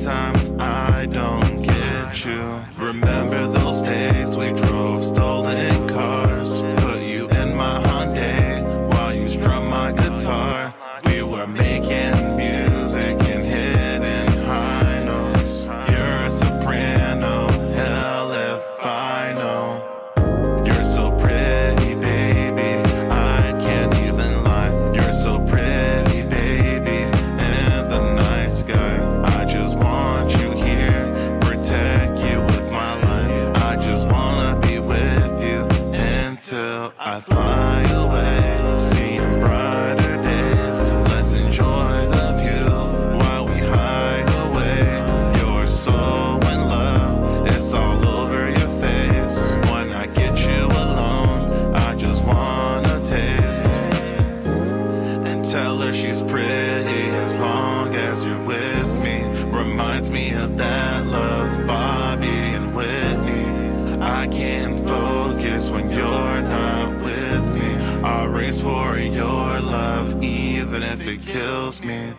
sometimes I don't get you. Remember those days we drove stolen cars, put you in my Hyundai while you strummed my guitar. We were making music and hitting high notes. You're a soprano, hell if I know. You're so pretty, baby, I can't even lie. You're so pretty, baby, in the night sky. I just want you here, protect you with my life. I just wanna be with you until I fly away, seeing brighter. Tell her she's pretty as long as you're with me. Reminds me of that love, Bobby and Whitney. I can't focus when you're not with me. I'll race for your love even if it kills me.